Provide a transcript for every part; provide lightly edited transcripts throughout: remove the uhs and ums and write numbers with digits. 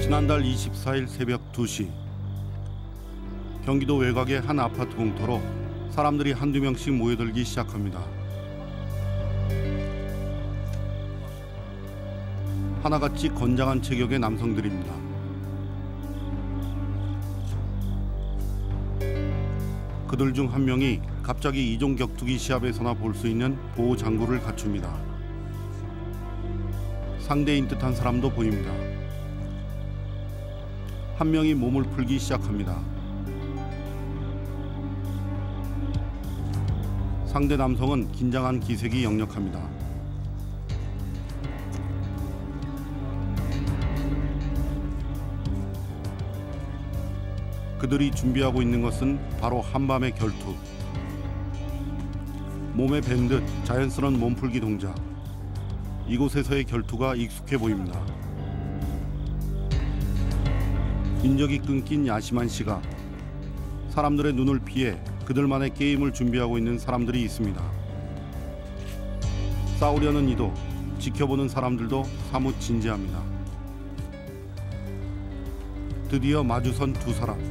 지난달 24일 새벽 2시 경기도 외곽의 한 아파트 공터로 사람들이 한두 명씩 모여들기 시작합니다. 하나같이 건장한 체격의 남성들입니다. 그들 중 한 명이 갑자기 이종격투기 시합에서나 볼 수 있는 보호 장구를 갖춥니다. 상대인 듯한 사람도 보입니다. 한 명이 몸을 풀기 시작합니다. 상대 남성은 긴장한 기색이 역력합니다. 그들이 준비하고 있는 것은 바로 한밤의 결투. 몸에 밴 듯 자연스러운 몸풀기 동작. 이곳에서의 결투가 익숙해 보입니다. 인적이 끊긴 야심한 시각. 사람들의 눈을 피해 그들만의 게임을 준비하고 있는 사람들이 있습니다. 싸우려는 이도, 지켜보는 사람들도 사뭇 진지합니다. 드디어 마주선 두 사람.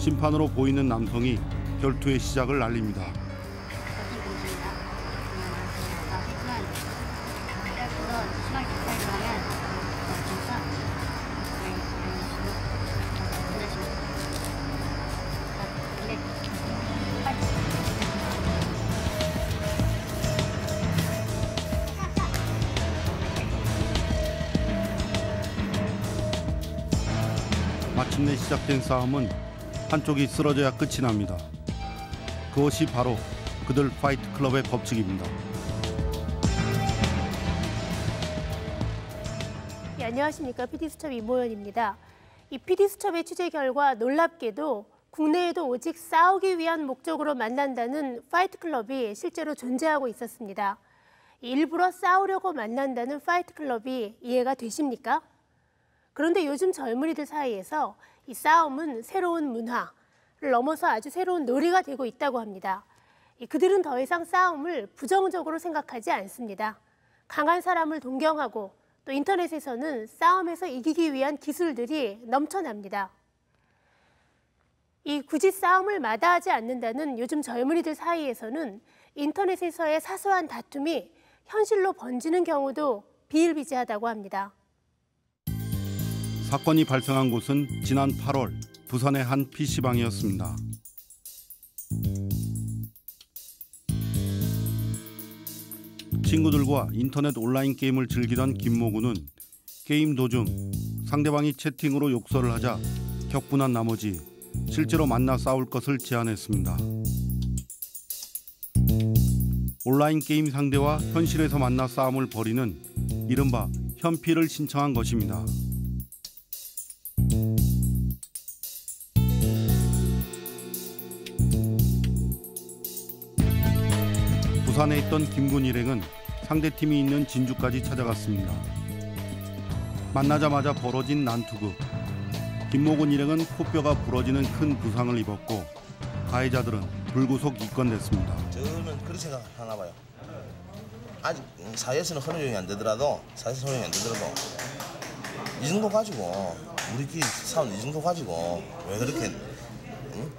심판으로 보이는 남성이 결투의 시작을 알립니다. 마침내 시작된 싸움은 한쪽이 쓰러져야 끝이 납니다. 그것이 바로 그들 파이트클럽의 법칙입니다. 네, 안녕하십니까. PD수첩 이모연입니다. 이 PD수첩의 취재 결과 놀랍게도 국내에도 오직 싸우기 위한 목적으로 만난다는 파이트클럽이 실제로 존재하고 있었습니다. 일부러 싸우려고 만난다는 파이트클럽이 이해가 되십니까? 그런데 요즘 젊은이들 사이에서 이 싸움은 새로운 문화를 넘어서 아주 새로운 놀이가 되고 있다고 합니다. 그들은 더 이상 싸움을 부정적으로 생각하지 않습니다. 강한 사람을 동경하고 또 인터넷에서는 싸움에서 이기기 위한 기술들이 넘쳐납니다. 이 굳이 싸움을 마다하지 않는다는 요즘 젊은이들 사이에서는 인터넷에서의 사소한 다툼이 현실로 번지는 경우도 비일비재하다고 합니다. 사건이 발생한 곳은 지난 8월 부산의 한 PC방이었습니다. 친구들과 인터넷 온라인 게임을 즐기던 김모구는 게임 도중 상대방이 채팅으로 욕설을 하자 격분한 나머지 실제로 만나 싸울 것을 제안했습니다. 온라인 게임 상대와 현실에서 만나 싸움을 벌이는 이른바 현피를 신청한 것입니다. 부산에 있던 김군 일행은 상대팀이 있는 진주까지 찾아갔습니다. 만나자마자 벌어진 난투극. 김모군 일행은 코뼈가 부러지는 큰 부상을 입었고 가해자들은 불구속 입건됐습니다. 저는 그렇게 생각하나 봐요. 아직 사회에서는 허용이 안 되더라도, 사회에서 허용이 안 되더라도 이 정도 가지고 우리끼리 싸우는 이 정도 가지고 왜 그렇게 응?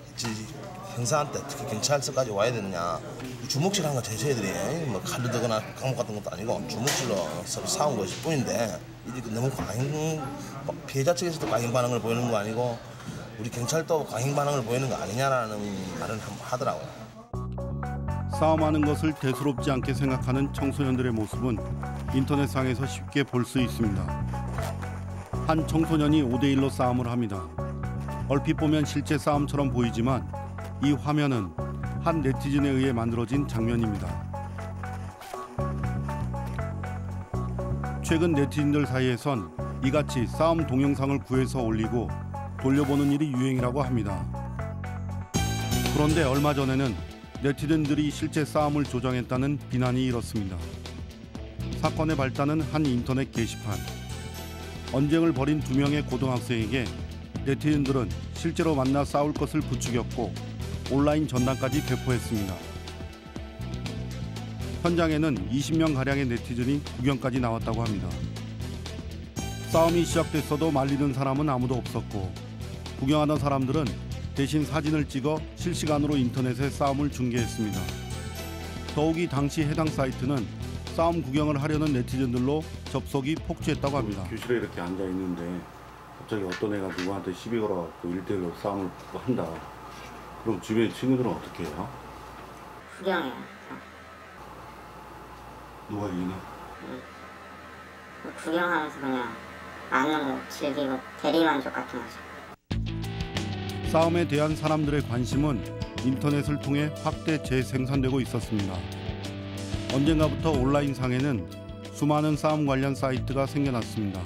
형사한테 특히 경찰서까지 와야 되느냐. 주먹질한 거 제시해드리. 뭐 칼로 되거나 강목 같은 것도 아니고 주먹질로 서로 싸운 것일 뿐인데 이게 너무 과잉, 피해자 측에서도 과잉 반응을 보이는 거 아니고 우리 경찰도 과잉 반응을 보이는 거 아니냐라는 말을 하더라고요. 싸움하는 것을 대수롭지 않게 생각하는 청소년들의 모습은 인터넷상에서 쉽게 볼 수 있습니다. 한 청소년이 5대1로 싸움을 합니다. 얼핏 보면 실제 싸움처럼 보이지만 이 화면은 한 네티즌에 의해 만들어진 장면입니다. 최근 네티즌들 사이에선 이같이 싸움 동영상을 구해서 올리고 돌려보는 일이 유행이라고 합니다. 그런데 얼마 전에는 네티즌들이 실제 싸움을 조장했다는 비난이 일었습니다. 사건의 발단은 한 인터넷 게시판. 언쟁을 벌인 두 명의 고등학생에게 네티즌들은 실제로 만나 싸울 것을 부추겼고 온라인 전단까지 배포했습니다. 현장에는 20명가량의 네티즌이 구경까지 나왔다고 합니다. 싸움이 시작됐어도 말리는 사람은 아무도 없었고 구경하던 사람들은 대신 사진을 찍어 실시간으로 인터넷에 싸움을 중계했습니다. 더욱이 당시 해당 사이트는 싸움 구경을 하려는 네티즌들로 접속이 폭주했다고 합니다. 교실에 이렇게 앉아 있는데 갑자기 어떤 애가 누구한테 시비 걸어갖고 1대1로 싸움을 한다. 그럼 주변 친구들은 어떻게 해요? 구경해요. 누가 이기나? 응. 구경하면서 그냥 아는 즐기고 대리만족 같은 거죠. 싸움에 대한 사람들의 관심은 인터넷을 통해 확대 재생산되고 있었습니다. 언젠가부터 온라인 상에는 수많은 싸움 관련 사이트가 생겨났습니다.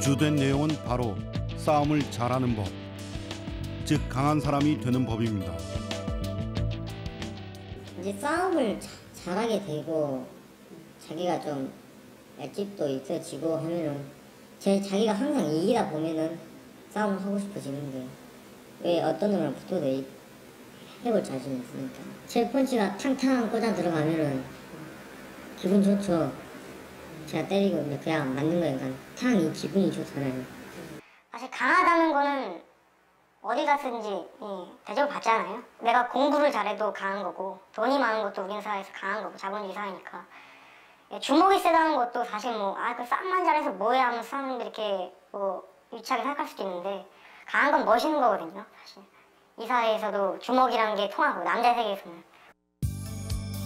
주된 내용은 바로 싸움을 잘하는 법, 즉 강한 사람이 되는 법입니다. 이제 싸움을 잘하게 되고 자기가 좀 맷집도 있어지고 하면은 자기가 항상 이기다 보면은 싸움을 하고 싶어지는데 왜 어떤 놈이랑 붙어도 해볼 자신이 있으니까. 제 펀치가 탕탕 꽂아 들어가면은 기분 좋죠. 제가 때리고 이제 그냥 맞는 거니까 탕 이 기분이 좋잖아요. 사실 강하다는 거는 어디 가서든지 대접을 받잖아요. 내가 공부를 잘해도 강한 거고 돈이 많은 것도 우리 사회에서 강한 거고 자본주의 사회니까. 주먹이 세다는 것도 사실 뭐 아 그 싸움만 잘해서 뭐야 하면 싸움인데 이렇게 뭐 유치하게 생각할 수도 있는데 강한 건 멋있는 거거든요. 사실 이 사회에서도 주먹이라는 게 통하고 남자 세계에서는.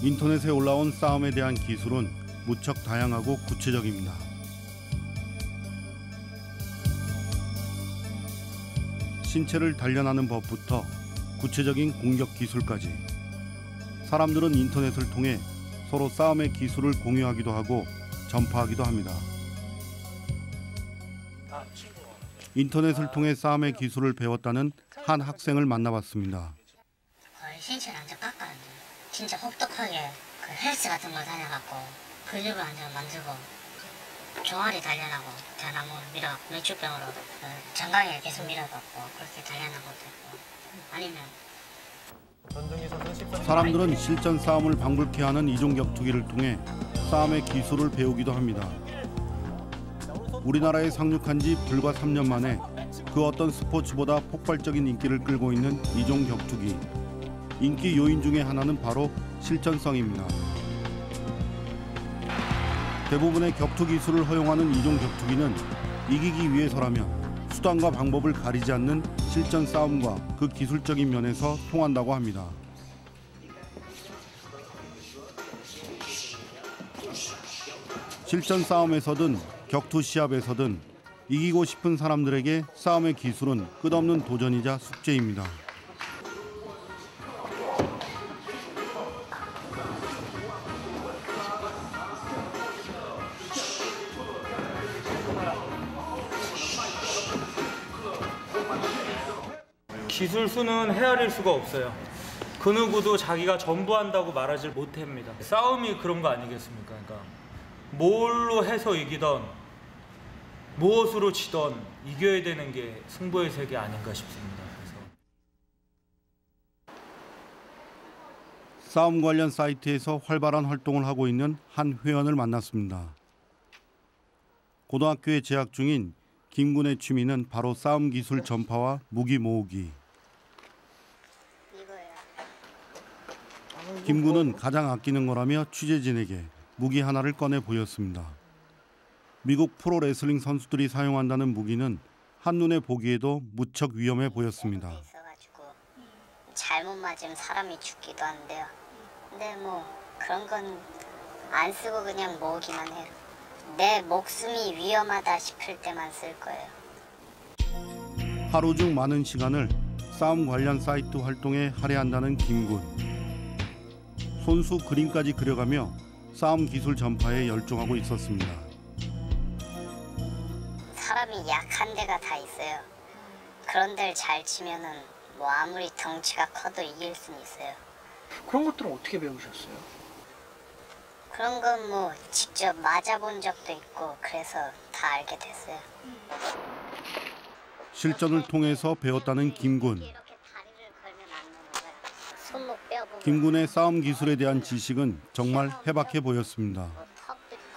인터넷에 올라온 싸움에 대한 기술은 무척 다양하고 구체적입니다. 신체를 단련하는 법부터 구체적인 공격 기술까지. 사람들은 인터넷을 통해 서로 싸움의 기술을 공유하기도 하고 전파하기도 합니다. 인터넷을 통해 싸움의 기술을 배웠다는 한 학생을 만나봤습니다. 거의 신체를 완전 깎아요. 진짜 혹독하게 그 헬스 같은 걸 다녀갖고 근육을 완전 만들고 종아리 단련하고 대나무 밀어갖고 맥주병으로 그 장강에 계속 밀어갖고 그렇게 단련한 것도 있고 아니면. 사람들은 실전 싸움을 방불케 하는 이종격투기를 통해 싸움의 기술을 배우기도 합니다. 우리나라에 상륙한 지 불과 3년 만에 그 어떤 스포츠보다 폭발적인 인기를 끌고 있는 이종격투기. 인기 요인 중에 하나는 바로 실전성입니다. 대부분의 격투 기술을 허용하는 이종격투기는 이기기 위해서라면 수단과 방법을 가리지 않는 실전 싸움과 그 기술적인 면에서 통한다고 합니다. 실전 싸움에서든 격투 시합에서든 이기고 싶은 사람들에게 싸움의 기술은 끝없는 도전이자 숙제입니다. 기술 수는 헤아릴 수가 없어요. 그 누구도 자기가 전부한다고 말하지 못합니다. 싸움이 그런 거 아니겠습니까? 그러니까 뭘로 해서 이기던 무엇으로 치던 이겨야 되는 게 승부의 세계 아닌가 싶습니다. 그래서. 싸움 관련 사이트에서 활발한 활동을 하고 있는 한 회원을 만났습니다. 고등학교에 재학 중인 김 군의 취미는 바로 싸움 기술 전파와 무기 모으기. 김 군은 가장 아끼는 거라며 취재진에게 무기 하나를 꺼내 보였습니다. 미국 프로레슬링 선수들이 사용한다는 무기는 한눈에 보기에도 무척 위험해 보였습니다. 잘못 맞으면 사람이 죽기도 한데요. 근데 뭐 그런 건 안 쓰고 그냥 모으기만 해요. 내 목숨이 위험하다 싶을 때만 쓸 거예요. 하루 중 많은 시간을 싸움 관련 사이트 활동에 할애한다는 김군. 손수 그림까지 그려가며 싸움 기술 전파에 열중하고 있었습니다. 사람이 약한 데가 다 있어요. 그런 데를 잘 치면은 뭐 아무리 덩치가 커도 이길 수는 있어요. 그런 것들은 어떻게 배우셨어요? 그런 건 뭐 직접 맞아본 적도 있고 그래서 다 알게 됐어요. 실전을 통해서 배웠다는 김군. 김군의 싸움 기술에 대한 지식은 정말 해박해 보였습니다.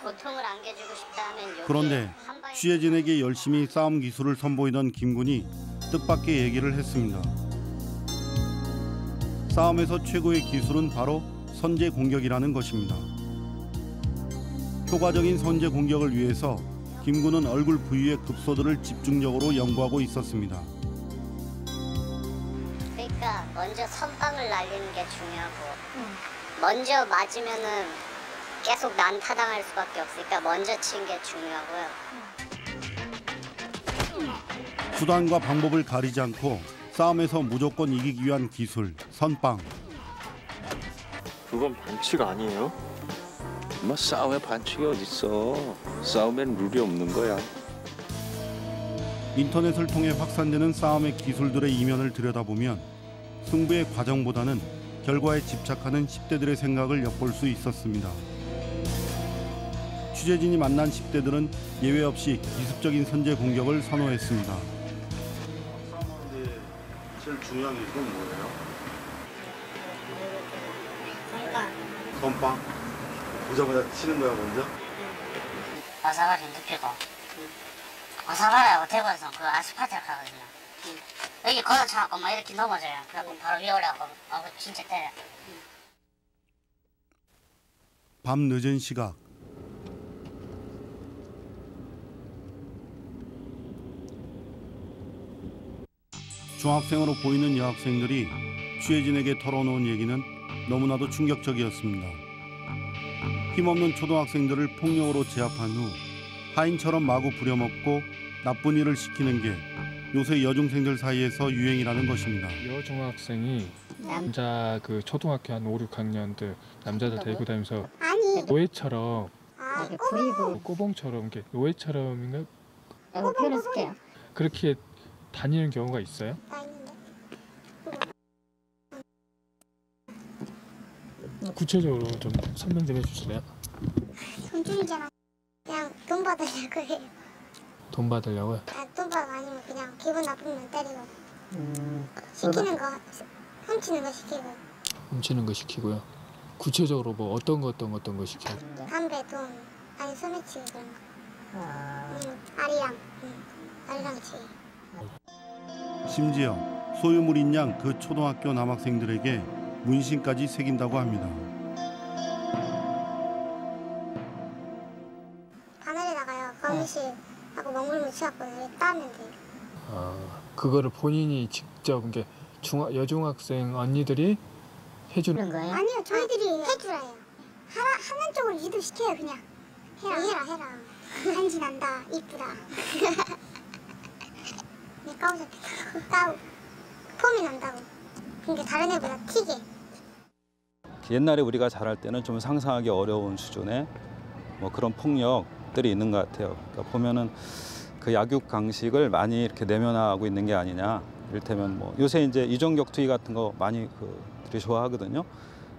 고통을 안겨주고 싶다. 그런데 취해진에게 열심히 싸움 기술을 선보이던 김군이 뜻밖의 얘기를 했습니다. 싸움에서 최고의 기술은 바로 선제 공격이라는 것입니다. 효과적인 선제 공격을 위해서 김군은 얼굴 부위의 급소들을 집중적으로 연구하고 있었습니다. 그러니까 먼저 선빵을 날리는 게 중요하고 먼저 맞으면은 계속 난타당할 수밖에 없으니까 먼저 치는 게 중요하고요. 수단과 방법을 가리지 않고 싸움에서 무조건 이기기 위한 기술, 선빵. 그건 반칙 아니에요? 뭐 싸움에 반칙이 어딨어. 싸움엔 룰이 없는 거야. 인터넷을 통해 확산되는 싸움의 기술들의 이면을 들여다보면 승부의 과정보다는 결과에 집착하는 10대들의 생각을 엿볼 수 있었습니다. 취재진이 만난 10대들은 예외 없이 기습적인 선제 공격을 선호했습니다. 제일 중요한 게 이건 뭐예요? 선빵. 선빵? 보자마자 치는 거야, 먼저? 와사바리 눕히고. 와사바리가 어떻게 보여서 그 아스팔트를 가거든요. 여기 걷어차고 막 이렇게 넘어져요. 그래갖고 바로 위에 올라가고, 진짜 때려. 밤 늦은 시각. 중학생으로 보이는 여학생들이 취해진에게 털어놓은 얘기는 너무나도 충격적이었습니다. 힘없는 초등학생들을 폭력으로 제압한 후 하인처럼 마구 부려먹고 나쁜 일을 시키는 게 요새 여중생들 사이에서 유행이라는 것입니다. 여중학생이 남자 그 초등학교 한 5, 6학년들 남자들 데리고 다니면서 노예처럼 꼬봉처럼 이렇게 노예처럼인가? 그렇게 다니는 경우가 있어요? 구체적으로 좀 설명 좀 해주실래요? 돈줄이잖아. 그냥 돈 받으려고 해요. 돈 받으려고요? 아, 돈 받고 아니면 그냥 기분 나쁘면 때리고. 시키는 거, 훔치는 거 시키고. 훔치는 거 시키고요. 구체적으로 뭐 어떤 거 시켜요? 담배, 돈, 아니 소매치기 그런 거. 아리랑 치기. 심지어 소유물인 양 그 초등학교 남학생들에게 문신까지 새긴다고 합니다. 바늘에 나가요. 거미실하고 먹물 묻혀갖고 따면 돼요. 아, 그거를 본인이 직접 이게 여중학생 언니들이 해주는 거예요? 아니요, 저희들이 해주라요. 하는 쪽으로 유도시켜요, 그냥. 해라. 간지난다, 이쁘다. 까우 폼이 난다고. 그러니까 다른 애보다 튀게. 옛날에 우리가 자랄 때는 좀 상상하기 어려운 수준의 뭐 그런 폭력들이 있는 것 같아요. 그러니까 보면은 그 약육 강식을 많이 이렇게 내면화하고 있는 게 아니냐. 이를테면 뭐 요새 이제 이종격투기 같은 거 많이 그들이 좋아하거든요.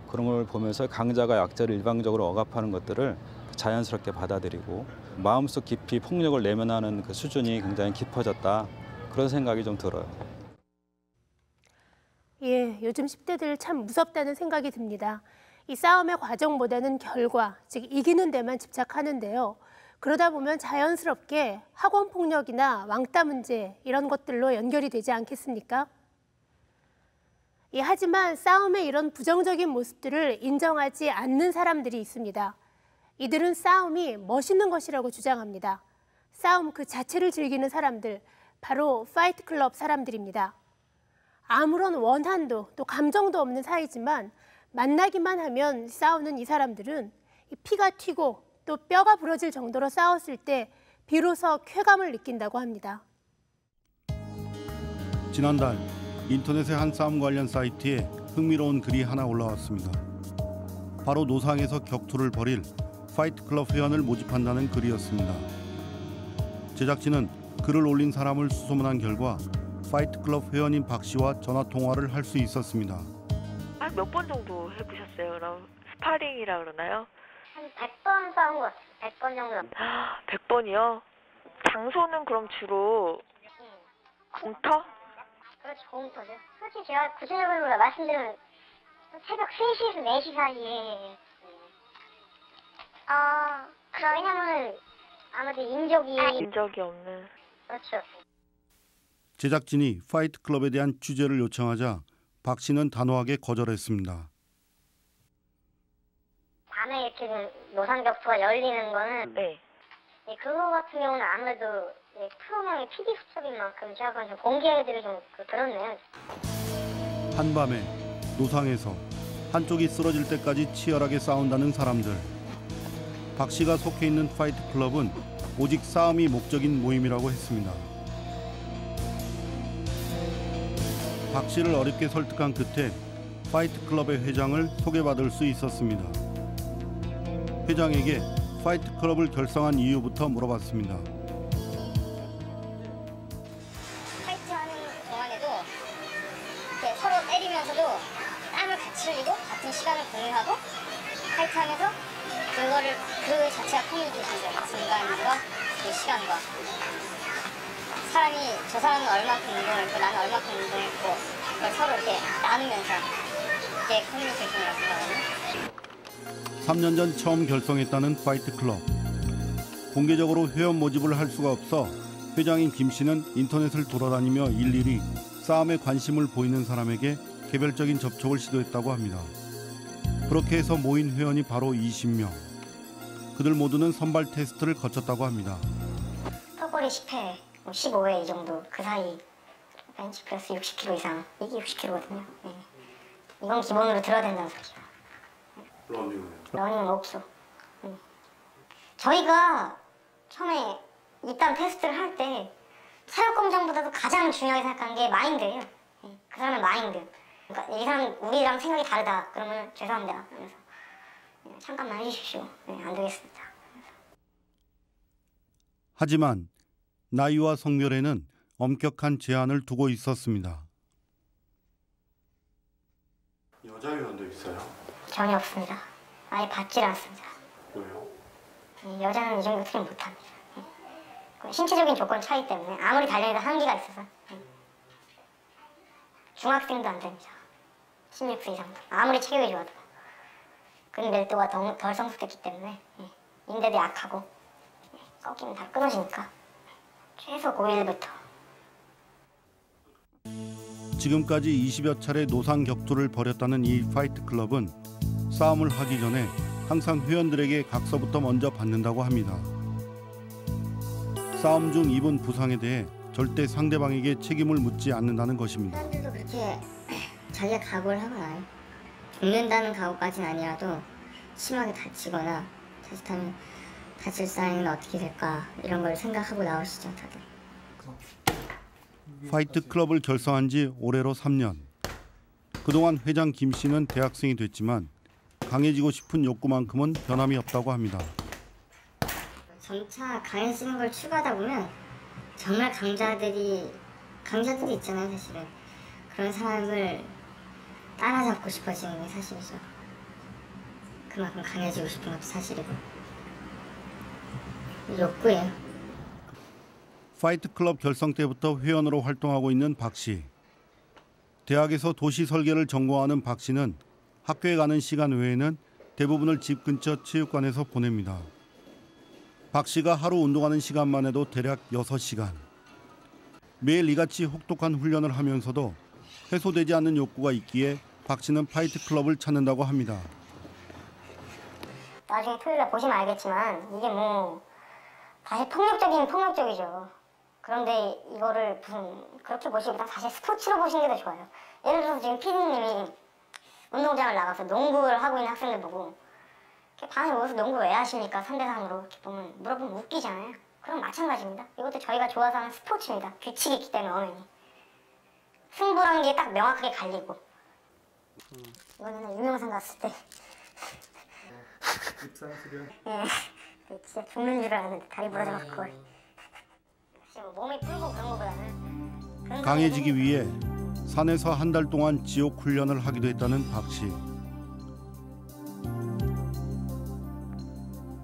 그런 걸 보면서 강자가 약자를 일방적으로 억압하는 것들을 자연스럽게 받아들이고 마음속 깊이 폭력을 내면화하는 그 수준이 굉장히 깊어졌다. 그런 생각이 좀 들어요. 예, 요즘 10대들 참 무섭다는 생각이 듭니다. 이 싸움의 과정보다는 결과, 즉 이기는 데만 집착하는데요. 그러다 보면 자연스럽게 학원 폭력이나 왕따 문제 이런 것들로 연결이 되지 않겠습니까? 예, 하지만 싸움의 이런 부정적인 모습들을 인정하지 않는 사람들이 있습니다. 이들은 싸움이 멋있는 것이라고 주장합니다. 싸움 그 자체를 즐기는 사람들, 바로 파이트클럽 사람들입니다. 아무런 원한도 또 감정도 없는 사이지만 만나기만 하면 싸우는 이 사람들은 피가 튀고 또 뼈가 부러질 정도로 싸웠을 때 비로소 쾌감을 느낀다고 합니다. 지난달 인터넷의 한 싸움 관련 사이트에 흥미로운 글이 하나 올라왔습니다. 바로 노상에서 격투를 벌일 파이트클럽 회원을 모집한다는 글이었습니다. 제작진은 글을 올린 사람을 수소문한 결과 파이트클럽 회원인 박 씨와 전화통화를 할 수 있었습니다. 한 몇 번 정도 해보셨어요? 그럼 스파링이라 그러나요? 한 100번 싸운 것 같아요. 100번 정도. 100번이요? 장소는 그럼 주로 공터? 그렇죠, 공터죠. 솔직히 제가 구체적으로 말씀드리면 새벽 3시에서 4시 사이에. 왜냐면은 아무튼 인적이 없는. 그렇죠. 제작진이 파이트클럽에 대한 주제를 요청하자 박 씨는 단호하게 거절했습니다. 밤에 이렇게 노상격투가 열리는 거는 네. 그거 같은 경우는 아무래도 프로명의 PD수첩인 만큼 제가 좀 공개해드리기 좀 그렇네요. 한밤에 노상에서 한쪽이 쓰러질 때까지 치열하게 싸운다는 사람들. 박 씨가 속해 있는 파이트클럽은 오직 싸움이 목적인 모임이라고 했습니다. 박 씨를 어렵게 설득한 끝에 파이트클럽의 회장을 소개받을 수 있었습니다. 회장에게 파이트클럽을 결성한 이유부터 물어봤습니다. 파이트하는 동안에도 서로 때리면서도 땀을 같이 흘리고 같은 시간을 공유하고 파이트하면서 그거를 그 자체가 통일이 있어요. 공간과 그 시간과. 사람이 저 사람은 얼마큼 운동을 했고 나는 얼마큼 운동을 했고 그걸 서로 이렇게 나누면서 이게 커뮤니케이션이라고 생각하거든요. 3년 전 처음 결성했다는 파이트클럽. 공개적으로 회원 모집을 할 수가 없어 회장인 김 씨는 인터넷을 돌아다니며 일일이 싸움에 관심을 보이는 사람에게 개별적인 접촉을 시도했다고 합니다. 그렇게 해서 모인 회원이 바로 20명. 그들 모두는 선발 테스트를 거쳤다고 합니다. 턱걸이 10회, 15회 이 정도. 그 사이 벤치 플러스 60kg 이상. 이게 60kg거든요. 네. 이건 기본으로 들어야 된다고 생각해요. 러닝은 없어. 저희가 처음에 일단 테스트를 할 때 체력검정보다도 가장 중요하게 생각한 게 마인드예요. 그 사람의 마인드. 그러니까 이 사람 우리랑 생각이 다르다. 그러면 죄송합니다. 하면서 잠깐만 해주십시오. 네, 안 되겠습니다. 하면서. 하지만 나이와 성별에는 엄격한 제한을 두고 있었습니다. 여자 회원도 있어요? 전혀 없습니다. 아예 받질 않습니다. 왜요? 여자는 이종격투기 못합니다. 신체적인 조건 차이 때문에 아무리 단련해도 한계가 있어서 중학생도 안 됩니다. 16세 이상도. 아무리 체격이 좋아도. 근데 멜도가 덜 성숙했기 때문에 인대도 약하고 꺾이면 다 끊어지니까 최소 고1부터. 지금까지 20여 차례 노상 격투를 벌였다는 이 파이트클럽은 싸움을 하기 전에 항상 회원들에게 각서부터 먼저 받는다고 합니다. 싸움 중 입은 부상에 대해 절대 상대방에게 책임을 묻지 않는다는 것입니다. 사람들도 그렇게 자기가 각오를 하거나 죽는다는 각오까지는 아니라도 심하게 다치거나 자칫하면 다칠 사인은 어떻게 될까 이런 걸 생각하고 나오시죠 다들. 파이트클럽을 결성한 지 올해로 3년. 그동안 회장 김 씨는 대학생이 됐지만 강해지고 싶은 욕구만큼은 변함이 없다고 합니다. 점차 강해지는 걸 추구하다 보면 정말 강자들이 있잖아요, 사실은. 그런 사람을 따라잡고 싶어지는 게 사실이죠. 그만큼 강해지고 싶은 것도 사실이고. 욕구예요. 파이트클럽 결성 때부터 회원으로 활동하고 있는 박 씨. 대학에서 도시 설계를 전공하는 박 씨는 학교에 가는 시간 외에는 대부분을 집 근처 체육관에서 보냅니다. 박 씨가 하루 운동하는 시간만 해도 대략 6시간. 매일 이같이 혹독한 훈련을 하면서도 해소되지 않는 욕구가 있기에 박 씨는 파이트클럽을 찾는다고 합니다. 나중에 토요일에 보시면 알겠지만 이게 뭐 사실 폭력적이죠. 그런데 이거를 무슨 그렇게 보시기보다 사실 스포츠로 보시는 게 더 좋아요. 예를 들어서 지금 피디님이 운동장을 나가서 농구를 하고 있는 학생들 보고 밤에 모여서 농구 왜 하십니까? 3대3으로 이렇게 보면 물어보면 웃기잖아요. 그럼 마찬가지입니다. 이것도 저희가 좋아서 하는 스포츠입니다. 규칙이 있기 때문에 엄연히. 승부라는 게 딱 명확하게 갈리고. 이거는 유명상 갔을 때. 입상수련. 예. 진짜 죽는 줄 알았는데 다리 부러져갖고. 몸이 풀고 그런 거보다는. 강해지기 위해 산에서 한 달 동안 지옥 훈련을 하기도 했다는 박 씨.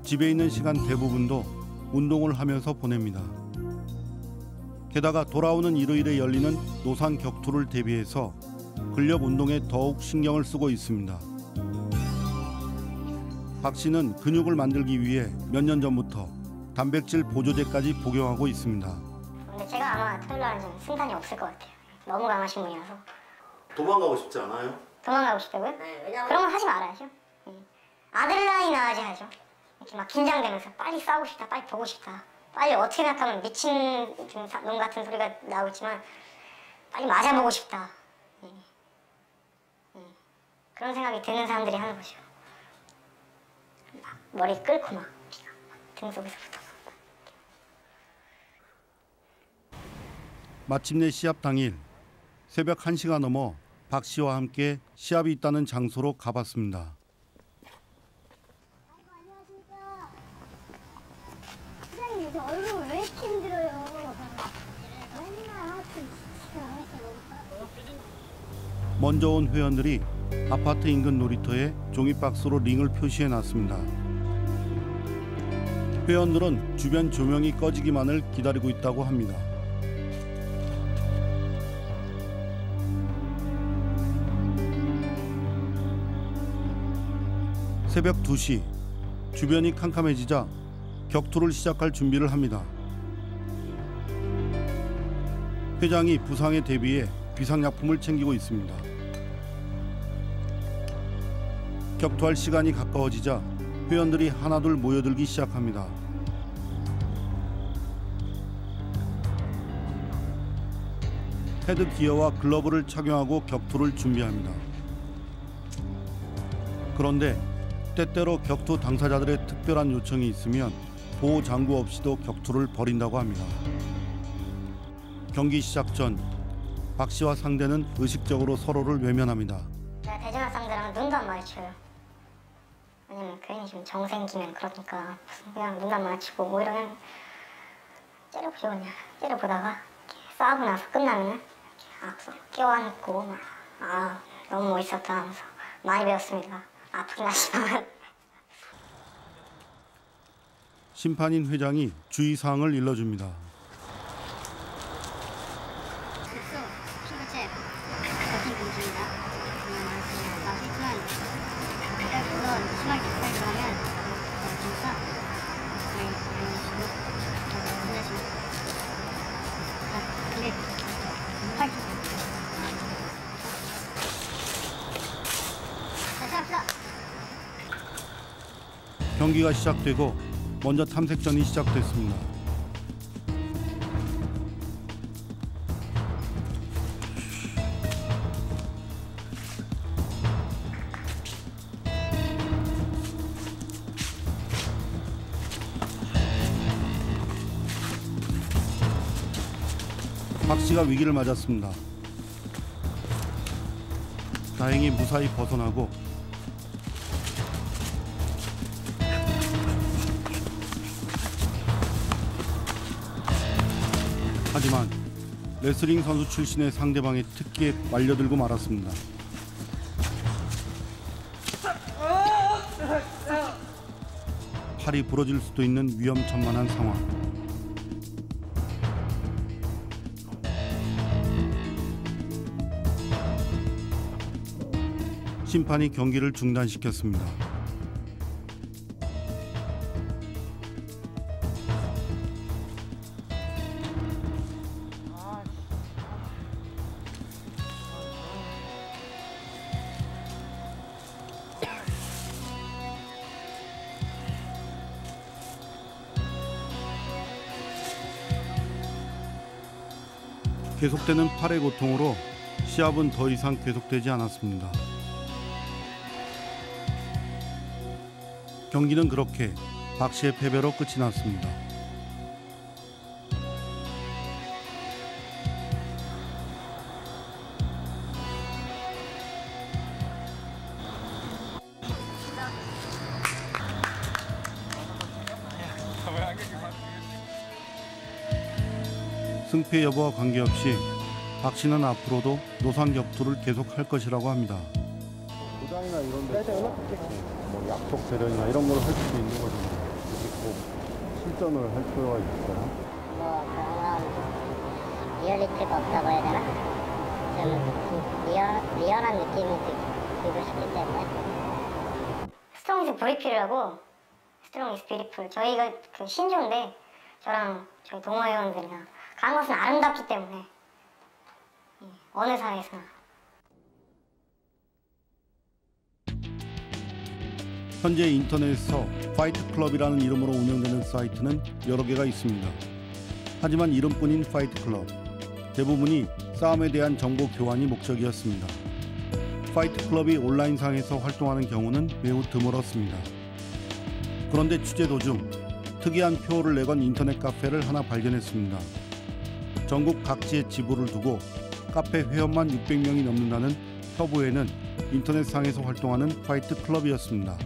집에 있는 시간 대부분도 운동을 하면서 보냅니다. 게다가 돌아오는 일요일에 열리는 노상 격투를 대비해서 근력 운동에 더욱 신경을 쓰고 있습니다. 박 씨는 근육을 만들기 위해 몇 년 전부터 단백질 보조제까지 복용하고 있습니다. 근데 제가 아마 토요일 날은 승산이 없을 것 같아요. 너무 강하신 분이라서. 도망가고 싶지 않아요? 도망가고 싶다고요? 네, 왜냐면... 그런 건 하지 말아야죠. 아드레날린 나와야죠. 이렇게 막 긴장되면서 빨리 싸우고 싶다, 빨리 보고 싶다. 빨리 어떻게 생각하면 미친 놈 같은 소리가 나오지만 빨리 맞아보고 싶다. 그런 생각이 드는 사람들이 하는 거죠. 막 머리 끓고 막 등 속에서부터. 마침내 시합 당일 새벽 1시가 넘어 박 씨와 함께 시합이 있다는 장소로 가봤습니다. 얼굴 왜 이렇게 힘들어요? 먼저 온 회원들이 아파트 인근 놀이터에 종이박스로 링을 표시해놨습니다. 회원들은 주변 조명이 꺼지기만을 기다리고 있다고 합니다. 새벽 2시, 주변이 캄캄해지자 격투를 시작할 준비를 합니다. 회장이 부상에 대비해 비상약품을 챙기고 있습니다. 격투할 시간이 가까워지자 회원들이 하나둘 모여들기 시작합니다. 헤드 기어와 글러브를 착용하고 격투를 준비합니다. 그런데 때때로 격투 당사자들의 특별한 요청이 있으면 보호 장구 없이도 격투를 벌인다고 합니다. 경기 시작 전 박 씨와 상대는 의식적으로 서로를 외면합니다. 제가 대전학 상대랑 눈도 안 마주쳐요. 왜냐면 괜히 지금 정생기면 그러니까 그냥 눈도 안 마주치고 뭐 이러면 째려보죠 그냥. 째려보다가 싸우고 나서 끝나면 악성 껴안고 막 아 너무 멋있었다 하면서 많이 배웠습니다. 아프긴 하지만. 심판인 회장이 주의사항을 일러줍니다. 경기가 시작되고 먼저 탐색전이 시작됐습니다. 박 씨가 위기를 맞았습니다. 다행히 무사히 벗어나고 하지만 레슬링 선수 출신의 상대방의 특기에 말려들고 말았습니다. 팔이 부러질 수도 있는 위험천만한 상황. 심판이 경기를 중단시켰습니다. 계속되는 팔의 고통으로 시합은 더 이상 계속되지 않았습니다. 경기는 그렇게 박 씨의 패배로 끝이 났습니다. 승패 여부와 관계없이 박 씨는 앞으로도 노상 격투를 계속할 것이라고 합니다. 도장이나 이런 데서 뭐 약속 재련이나 이런 걸 할 수도 있는 거죠. 실전을 할 필요가 있을까요? 뭐 그런 리얼리티가 없다고 해야 되나? 좀 리얼한 느낌이 들고 싶기 때문에. 스톤스 브리필이라고 스트롱 이즈 뷰티풀. 저희가 그 신조인데 저랑 저희 동호 회원들이랑 간 것은 아름답기 때문에 어느 사회에서나. 현재 인터넷에서 파이트클럽이라는 이름으로 운영되는 사이트는 여러 개가 있습니다. 하지만 이름뿐인 파이트클럽, 대부분이 싸움에 대한 정보 교환이 목적이었습니다. 파이트클럽이 온라인상에서 활동하는 경우는 매우 드물었습니다. 그런데 취재 도중 특이한 표어를 내건 인터넷 카페를 하나 발견했습니다. 전국 각지에 지부를 두고 카페 회원만 600명이 넘는다는 협의회는 인터넷상에서 활동하는 파이트클럽이었습니다.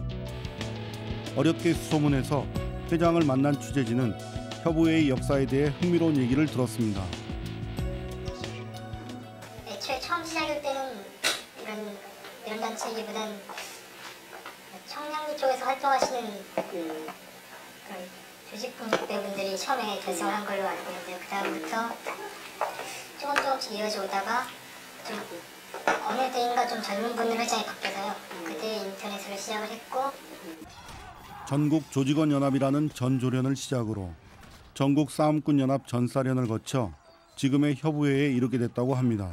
어렵게 수소문해서 회장을 만난 취재진은 협의회의 역사에 대해 흥미로운 얘기를 들었습니다. 애초에 처음 시작할 때는 이런 단체이기보다는 청량리 쪽에서 활동하시는 그런 조직분들이 처음에 결성을 한 걸로 알고 있는데요. 그 다음부터 조금씩 이어져 오다가 좀 어느 때인가 좀 젊은 분들 회장이 바뀌어서요. 그때 인터넷으로 시작을 했고, 전국 조직원 연합이라는 전조련을 시작으로 전국 싸움꾼 연합 전사련을 거쳐 지금의 협의회에 이르게 됐다고 합니다.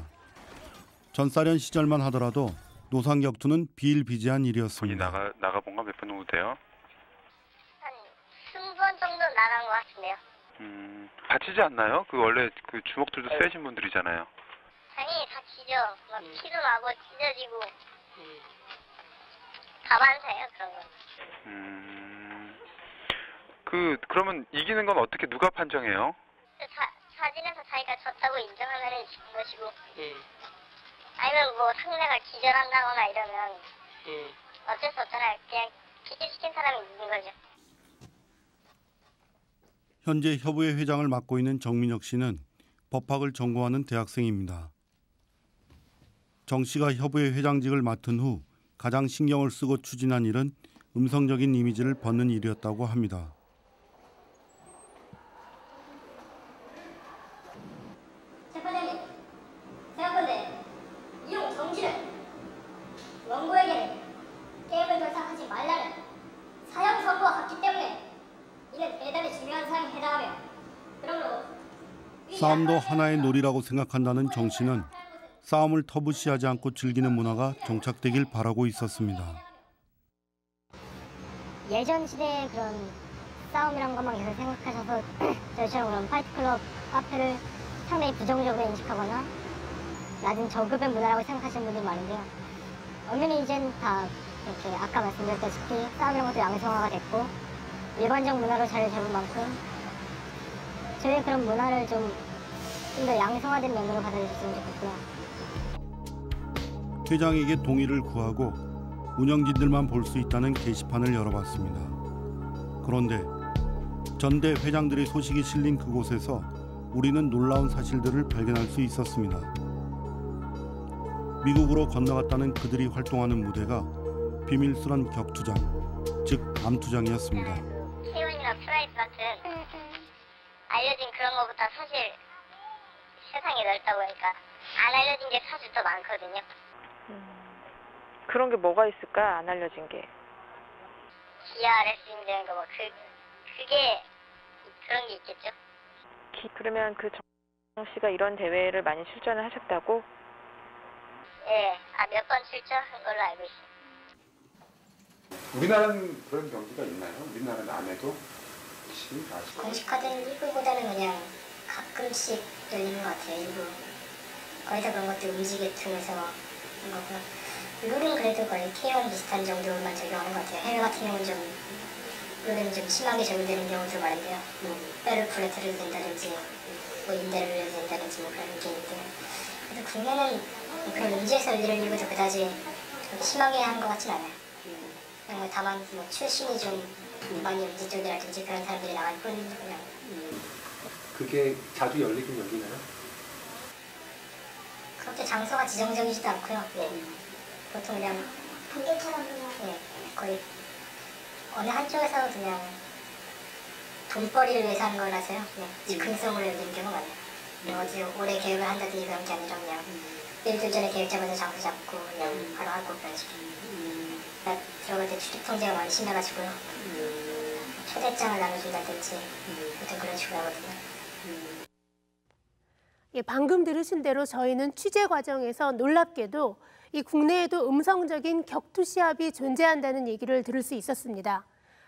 전사련 시절만 하더라도 노상 격투는 비일비재한 일이었습니다. 나가본 건 몇 분 정도 돼요? 나간 것 같은데요. 다치지 않나요? 그 원래 그 주먹들도 세신 분들이잖아요. 당연히 다치죠. 막 피도 나고 찢어지고 다반사예요 그런 거. 그러면 이기는 건 어떻게 누가 판정해요? 사진에서 자기가 졌다고 인정하면은 지는 것이고, 아니면 뭐 상대가 기절한다거나 이러면 어쩔 수 없잖아요. 그냥 기절시킨 사람이 이긴 거죠. 현재 협의회 회장을 맡고 있는 정민혁 씨는 법학을 전공하는 대학생입니다. 정 씨가 협의회 회장직을 맡은 후 가장 신경을 쓰고 추진한 일은 음성적인 이미지를 벗는 일이었다고 합니다. 재판장님, 생각건데 이용 정지는, 원고에게는 게임을 더 이상 하지 말라는 사형 선고가 갔기 때문에 이는 대단히 중요한 사항에 해당하며, 그러므로 싸움도 하나의 놀이라고 생각한다는 정 씨는 싸움을 터부시하지 않고 즐기는 문화가 정착되길 바라고 있었습니다. 예전 시대의 그런 싸움이란 것만 계속 생각하셔서 저희처럼 그런 파이트클럽 카페를 상당히 부정적으로 인식하거나 낮은 저급의 문화라고 생각하시는 분들이 많은데요. 엄연히 이제는 다 이렇게 아까 말씀드렸다시피 싸움이란 것도 양성화가 됐고 일반적 문화로 자리 잡은 만큼 저희 그런 문화를 좀 더 양성화된 면으로 받아주셨으면 좋겠고요. 회장에게 동의를 구하고 운영진들만 볼 수 있다는 게시판을 열어봤습니다. 그런데 전대 회장들의 소식이 실린 그곳에서 우리는 놀라운 사실들을 발견할 수 있었습니다. 미국으로 건너갔다는 그들이 활동하는 무대가 비밀스런 격투장, 즉 암투장이었습니다. K1이나 프라이드 같은 알려진 그런 것보다 사실 세상이 넓다 보니까 안 알려진 게 사실 더 많거든요. 그런 게 뭐가 있을까? 안 알려진 게. DRS 인증 거 뭐 그게 그런 게 있겠죠. 그러면 그 정 씨가 이런 대회를 많이 출전을 하셨다고? 예, 몇 번 출전한 걸로 알고 있어요. 우리나라는 그런 경기가 있나요? 우리나라는 안 해도? 공식화된 리그보다는 그냥 가끔씩 열리는 것 같아요. 일부. 거기서 그런 것들 움직임 통해서 한 거고. 룰은 그래도 거의 K1 비슷한 정도만 적용하는 것 같아요. 해외 같은 경우는 좀 룰은 좀 심하게 적용되는 경우도 많은데요. 뭐 뼈를 부러뜨려도 된다든지, 뭐 인대를 부려도 된다든지 뭐 그런 게 있는데. 그래도 국내는 그런 음지에서 열리는 리그도 그다지 심하게 한 것 같진 않아요. 다만 뭐 출신이 좀 많이 음지 쪽이라든지 그런 사람들이 나갈 뿐이군요. 그게 자주 열리긴 열리나요? 그렇게 장소가 지정적이지도 않고요. 보통 그냥 한개처럼 거의 어느 한쪽에서 그냥 돈벌이를 위해서 하는 거라서요. 즉흥성으로 열리는 경우가 많아요. 어디 오래 계획을 한다든지 그런 게 아니라 그냥 일주일 전에 계획 잡아서 장소 잡고 그냥 바로 하고 그런 식으로. 들어갈 때 출입 통제가 많이 심해가지고요. 초대장을 나눠준다든지 보통 그런 식으로 하거든요. 예, 방금 들으신 대로 저희는 취재 과정에서 놀랍게도 이 국내에도 음성적인 격투 시합이 존재한다는 얘기를 들을 수 있었습니다.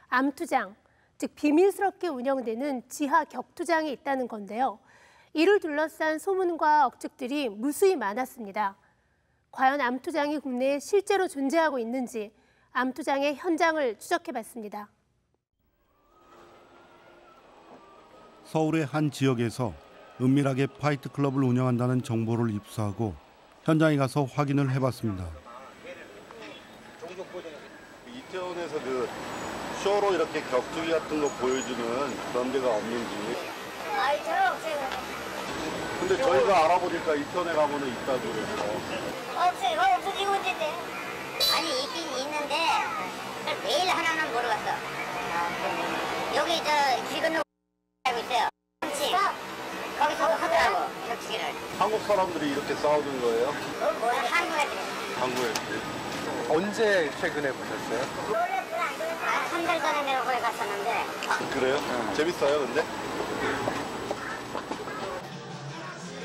암투장, 즉 비밀스럽게 운영되는 지하 격투장이 있다는 건데요. 이를 둘러싼 소문과 억측들이 무수히 많았습니다. 과연 암투장이 국내에 실제로 존재하고 있는지 암투장의 현장을 추적해봤습니다. 서울의 한 지역에서 은밀하게 파이트클럽을 운영한다는 정보를 입수하고 현장에 가서 확인을 해봤습니다. 이태원에서 그 쇼로 이렇게 격투기 같은 거 보여주는 그런 데가 없는지. 아니, 잘 없어요. 근데 저희가 알아보니까 이태원에 가고는 있다고 그래서. 없어요. 없어지고 있는데. 아니, 있긴 있는데 매일 하나는 모르겠어. 여기 저 길 건너 알고 있어요. 거기서 하더라고, 격투기를. 한국 사람들이 이렇게 싸우는 거예요? 한국 애들. 한국 애들. 언제 최근에 보셨어요? 한 달 전에 내가 거기 갔었는데. 그래요? 재밌어요, 근데?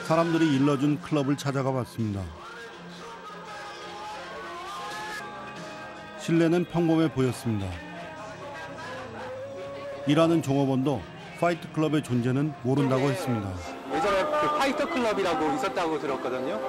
사람들이 일러준 클럽을 찾아가 봤습니다. 실내는 평범해 보였습니다. 일하는 종업원도 파이트클럽의 존재는 모른다고 했습니다. 예전에 그 파이트클럽이라고 있었다고 들었거든요.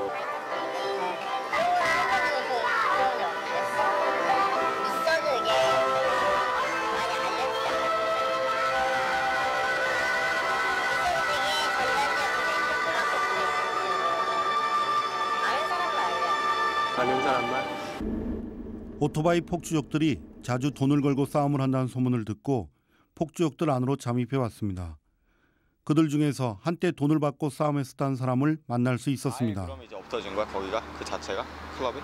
아는 사람만. 오토바이 폭주족들이 자주 돈을 걸고 싸움을 한다는 소문을 듣고 폭주족들 안으로 잠입해 왔습니다. 그들 중에서 한때 돈을 받고 싸움했었다는 사람을 만날 수 있었습니다. 그럼 이제 없어진 거야, 거기가? 그 자체가? 클럽이?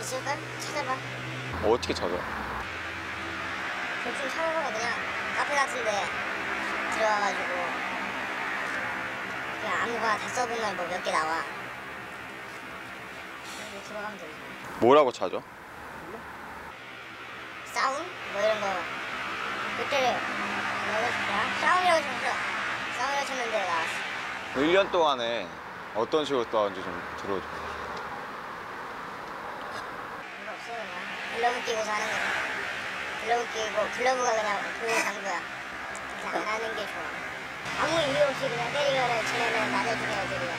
있을까? 찾아봐. 어떻게 찾아? 대충 찾아보고 그냥 카페 같은 데 들어와가지고 그냥 아무거나 다 써보면 뭐 몇 개 나와. 들어가면 되지. 뭐라고 찾아? 싸움? 뭐 이런 거. 그때요. 싸움이라고 쳤어. 싸움이라고 쳤는데 나왔어. 1년 동안에 어떤 식으로 싸웠는지 좀 들어줘. 별로 없어요. 그냥 글러브 끼고 사는 거야. 글러브 끼고 글러브가 그냥 돈을 산 거야. 그래서 안 하는 게 좋아. 아무 이유 없이 그냥 때리거나 쟤네는 나대주는 애들이야.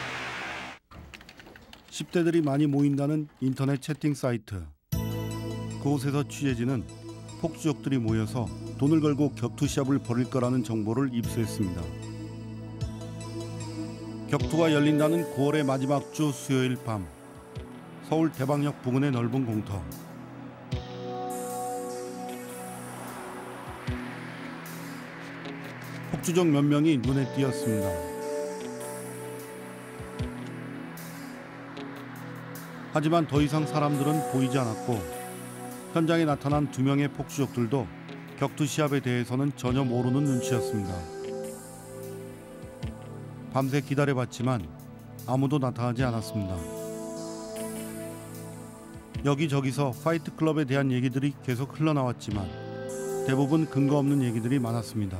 10대들이 많이 모인다는 인터넷 채팅 사이트. 그곳에서 취재진은 폭주족들이 모여서 돈을 걸고 격투시합을 벌일 거라는 정보를 입수했습니다. 격투가 열린다는 9월의 마지막 주 수요일 밤. 서울 대방역 부근의 넓은 공터. 폭주족 몇 명이 눈에 띄었습니다. 하지만 더 이상 사람들은 보이지 않았고 현장에 나타난 두 명의 폭주족들도 격투 시합에 대해서는 전혀 모르는 눈치였습니다. 밤새 기다려봤지만 아무도 나타나지 않았습니다. 여기저기서 파이트클럽에 대한 얘기들이 계속 흘러나왔지만 대부분 근거 없는 얘기들이 많았습니다.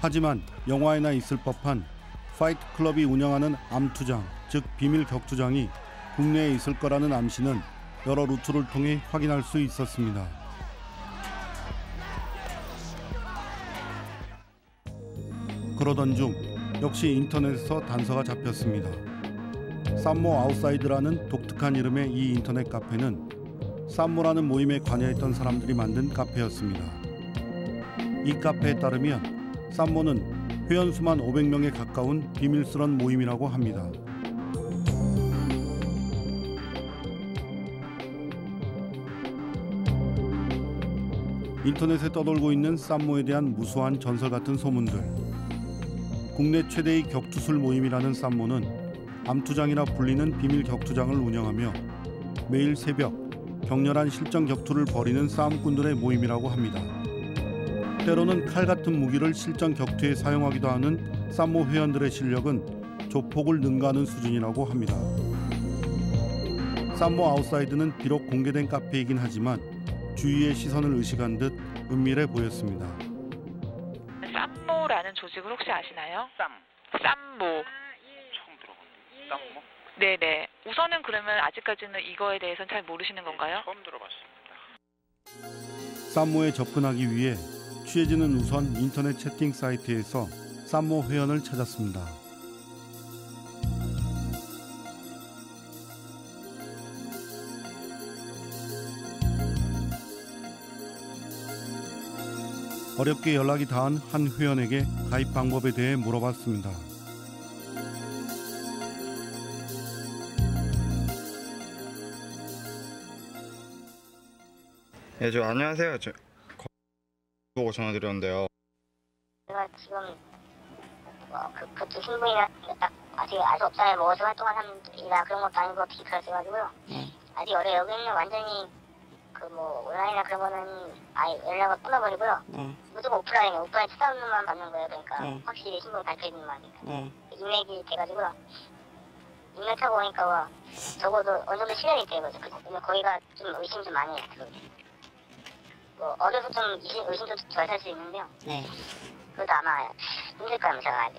하지만 영화에나 있을 법한 파이트클럽이 운영하는 암투장, 즉 비밀 격투장이 국내에 있을 거라는 암시는 여러 루트를 통해 확인할 수 있었습니다. 그러던 중 역시 인터넷에서 단서가 잡혔습니다. 쌈모 아웃사이드라는 독특한 이름의 이 인터넷 카페는 쌈모라는 모임에 관여했던 사람들이 만든 카페였습니다. 이 카페에 따르면 쌈모는 회원 수만 500명에 가까운 비밀스런 모임이라고 합니다. 인터넷에 떠돌고 있는 쌈모에 대한 무수한 전설 같은 소문들. 국내 최대의 격투술 모임이라는 쌈모는 암투장이라 불리는 비밀 격투장을 운영하며 매일 새벽 격렬한 실전 격투를 벌이는 싸움꾼들의 모임이라고 합니다. 때로는 칼 같은 무기를 실전 격투에 사용하기도 하는 쌈모 회원들의 실력은 조폭을 능가하는 수준이라고 합니다. 쌈모 아웃사이드는 비록 공개된 카페이긴 하지만 주위의 시선을 의식한 듯 은밀해 보였습니다. 쌈모라는 조직을 혹시 아시나요? 쌈모. 처음 들어봤는데. 쌈모? 네네. 우선은 그러면 아직까지는 이거에 대해서는 잘 모르시는 건가요? 네, 처음 들어봤습니다. 쌈모에 접근하기 위해 취재진은 우선 인터넷 채팅 사이트에서 쌈모 회원을 찾았습니다. 어렵게 연락이 닿은 한 회원에게 가입 방법에 대해 물어봤습니다. 네, 저 안녕하세요. 저 보고 전화드렸는데요. 제가 지금 그때 신분이나 아직 알수 없잖아요. 뭐 어디서 활동한 사람이나 그런 것도 아니고 어떻게 그래가지고요. 아직 여기는 완전히 그뭐 온라인이나 그런 거는 아예 연락을 끊어버리고요. 무조건 오프라인 찾아오는만 받는 거예요. 그러니까 확실히 신분 밝혀지는 말이니까. 인맥이 돼가지고요. 인맥 타고 오니까 와, 적어도 어느 정도 시간이 돼요. 그래서 거기가 좀 의심 좀 많이 해요. 뭐 어려서 좀 의심 좀 덜 살 수 있는데요. 그것도 아마 힘들 거라면 제가 알아요.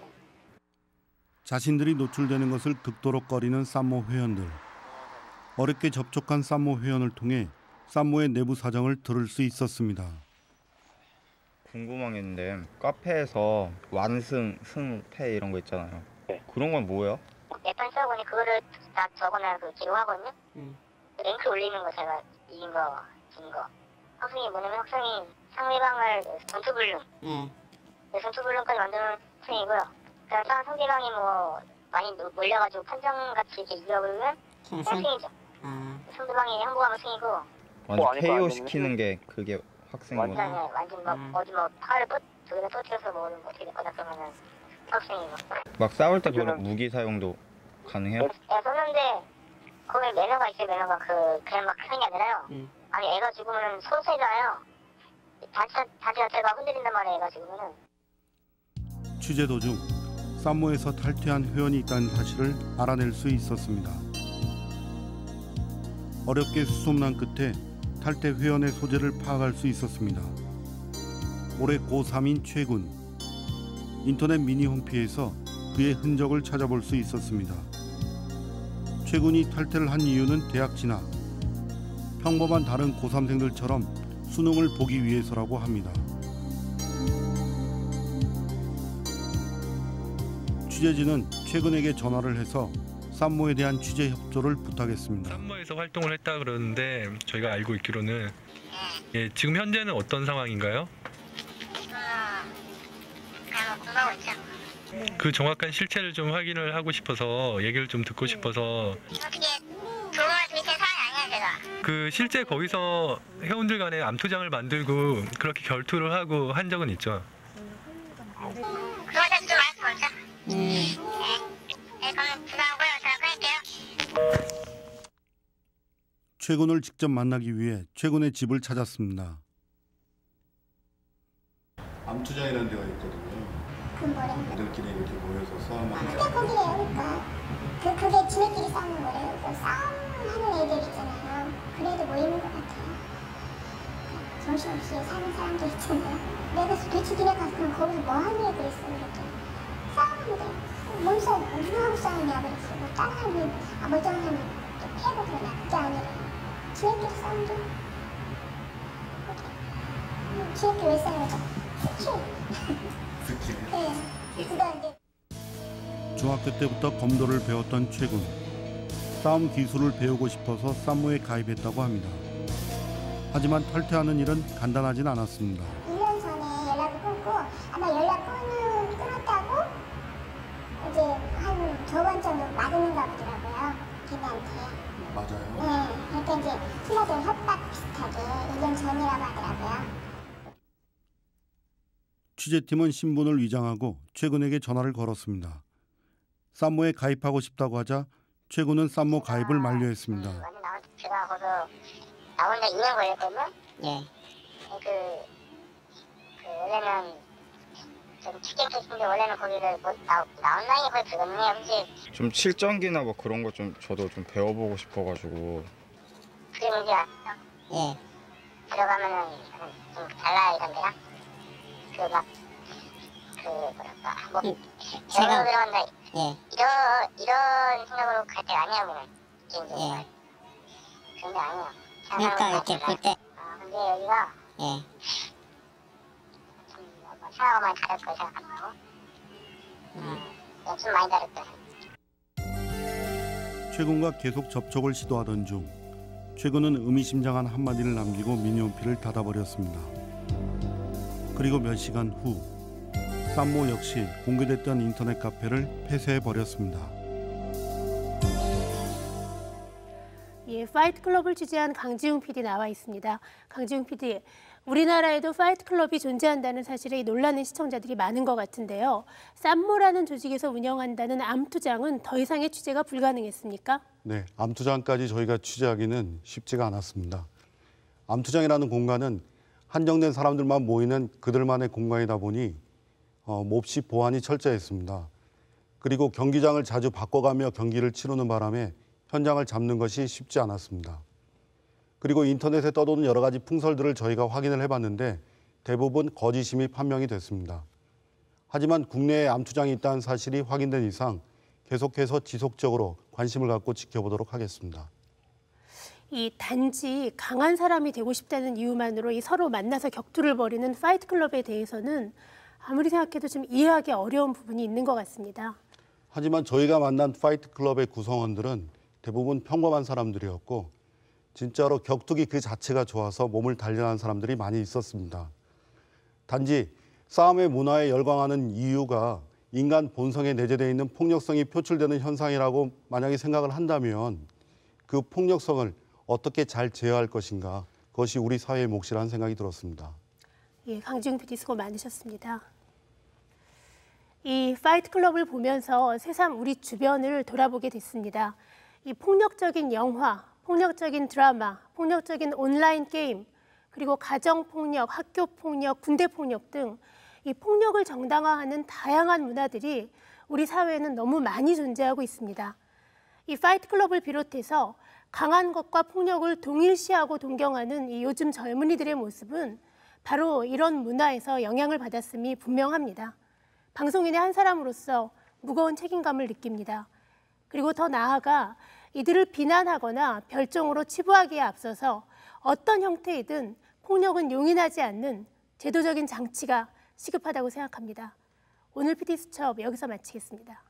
자신들이 노출되는 것을 극도로 꺼리는 쌈모 회원들. 어렵게 접촉한 쌈모 회원을 통해 쌈모의 내부 사정을 들을 수 있었습니다. 궁금한 게 있는데 카페에서 완승, 승패 이런 거 있잖아요. 그런 건 뭐예요? 앱판 써보니 그거를 다 적어놔 기록하거든요. 랭크 올리는 거 제가 이긴 거, 진 거. 학생이 뭐냐면 학생이 상대방을 전투불능. 전투불능까지 만드는 학생이고요. 그러니까 상대방이 뭐 많이 몰려가지고 판정같이 이렇게 이겨버리면 학생이죠. 상대방이 항복하면 승이고. 완전 KO 시키는 게 그게 학생인 거죠. 완전 막 어디 막 팔을 저기다 터트려서 뭐 어떻게 됐거나 그러면은 학생이고. 막 싸울 때 그런 무기 사용도 가능해요? 애가 썼는데 거기 매너가 있어요. 매너가 그냥 막 하는 게 아니라요. 아니 애가 죽으면 소세잖아요. 단체 자체가 흔들린단 말이에요. 애가 죽으면은. 취재 도중 쌈모에서 탈퇴한 회원이 있다는 사실을 알아낼 수 있었습니다. 어렵게 수습난 끝에 탈퇴 회원의 소재를 파악할 수 있었습니다. 올해 고3인 최군. 인터넷 미니 홈피에서 그의 흔적을 찾아볼 수 있었습니다. 최군이 탈퇴를 한 이유는 대학 진학. 평범한 다른 고3생들처럼 수능을 보기 위해서라고 합니다. 취재진은 최군에게 전화를 해서 쌈모에 대한 취재 협조를 부탁했습니다. 쌈모에서 활동을 했다 그러는데 저희가 알고 있기로는 지금 현재는 어떤 상황인가요? 공부하고 있죠. 그 정확한 실체를 좀 확인을 하고 싶어서 얘기를 좀 듣고 싶어서. 어떻게 도움을 드릴 사람이 아니야 제가. 그 실제 거기서 회원들 간에 암투장을 만들고 그렇게 결투를 하고 한 적은 있죠. 그거는 좀 알아서 보자. 최군을 직접 만나기 위해 최군의 집을 찾았습니다. 암투장이라는 데가 있거든요. 애들끼리 이렇게 모여서 싸움하는. 그러니까 그게 지네끼리 싸우는 거래요. 그 싸움하는 애들 있잖아요. 그래도 모이는 것 같아요. 정신없이 사는 사람들 있잖아요. 내가 도대체 니네 가서 거기서 뭐 하는 애들 있어요. 이렇게 싸우는 애들. 몸싸움, 누가 하고 싸우냐 그랬어. 뭐 다른 사람이, 멀쩡한 사람이 또 패고 그러냐. 그게 아니라 지네끼리 싸움도. 지네끼리 왜 싸우죠? 스킬. 네. 그거 이제. 중학교 때부터 검도를 배웠던 최군. 싸움 기술을 배우고 싶어서 쌈모에 가입했다고 합니다. 하지만 탈퇴하는 일은 간단하진 않았습니다. 1년 전에 연락을 끊고 아마 끊었다고 이제 한 저번 정도 맞는가 보더라고요. 걔네한테. 맞아요? 네. 그러니까 이제 친구들 협박 비슷하게 1년 전이라고 하더라고요. 취재팀은 신분을 위장하고 최군에게 전화를 걸었습니다. 쌈모에 가입하고 싶다고 하자 최군은 쌈모 가입을 만료했습니다. 제가 거기서 나 혼자 2년 걸렸거든요? 네. 원래는 좀 축제도 있는데 원래는 거기를 온라인에 거의 들었네요. 혹시 좀 실전기나 뭐 그런 거 좀 저도 좀 배워보고 싶어가지고. 그게 뭔지 아세요? 예. 들어가면은 좀 달라요, 이런 데야? 그 막, 그, 뭐랄까, 뭐, 제가 들어간다, 예. 이런 생각으로 갈 때가 아니야, 보면. 예. 근데 아니야. 그러니까 이렇게 볼 때. 아, 근데 여기가. 예. 좀, 뭐, 생각하고 많이 다를 거 생각하고. 좀 많이 다를 거야. 최군과 계속 접촉을 시도하던 중 최군은 의미심장한 한마디를 남기고 미니홈피를 닫아버렸습니다. 그리고 몇 시간 후 쌈모 역시 공개됐던 인터넷 카페를 폐쇄해버렸습니다. 예, 파이트클럽을 취재한 강지웅 PD 나와 있습니다. 강지웅 PD, 우리나라에도 파이트클럽이 존재한다는 사실에 놀라는 시청자들이 많은 것 같은데요. 쌈모라는 조직에서 운영한다는 암투장은 더 이상의 취재가 불가능했습니까? 네, 암투장까지 저희가 취재하기는 쉽지가 않았습니다. 암투장이라는 공간은 한정된 사람들만 모이는 그들만의 공간이다 보니 몹시 보안이 철저했습니다. 그리고 경기장을 자주 바꿔가며 경기를 치르는 바람에 현장을 잡는 것이 쉽지 않았습니다. 그리고 인터넷에 떠도는 여러 가지 풍설들을 저희가 확인을 해봤는데 대부분 거짓임이 판명이 됐습니다. 하지만 국내에 암투장이 있다는 사실이 확인된 이상 계속해서 지속적으로 관심을 갖고 지켜보도록 하겠습니다. 이 단지 강한 사람이 되고 싶다는 이유만으로 이 서로 만나서 격투를 벌이는 파이트클럽에 대해서는 아무리 생각해도 좀 이해하기 어려운 부분이 있는 것 같습니다. 하지만 저희가 만난 파이트클럽의 구성원들은 대부분 평범한 사람들이었고 진짜로 격투기 그 자체가 좋아서 몸을 단련한 사람들이 많이 있었습니다. 단지 싸움의 문화에 열광하는 이유가 인간 본성에 내재되어 있는 폭력성이 표출되는 현상이라고 만약에 생각을 한다면 그 폭력성을 어떻게 잘 제어할 것인가, 그것이 우리 사회의 몫이라는 생각이 들었습니다. 예, 강지웅 PD 수고 많으셨습니다. 이 파이트클럽을 보면서 새삼 우리 주변을 돌아보게 됐습니다. 이 폭력적인 영화, 폭력적인 드라마, 폭력적인 온라인 게임, 그리고 가정폭력, 학교폭력, 군대폭력 등 이 폭력을 정당화하는 다양한 문화들이 우리 사회에는 너무 많이 존재하고 있습니다. 이 파이트클럽을 비롯해서 강한 것과 폭력을 동일시하고 동경하는 이 요즘 젊은이들의 모습은 바로 이런 문화에서 영향을 받았음이 분명합니다. 방송인의 한 사람으로서 무거운 책임감을 느낍니다. 그리고 더 나아가 이들을 비난하거나 별종으로 치부하기에 앞서서 어떤 형태이든 폭력은 용인하지 않는 제도적인 장치가 시급하다고 생각합니다. 오늘 PD수첩 여기서 마치겠습니다.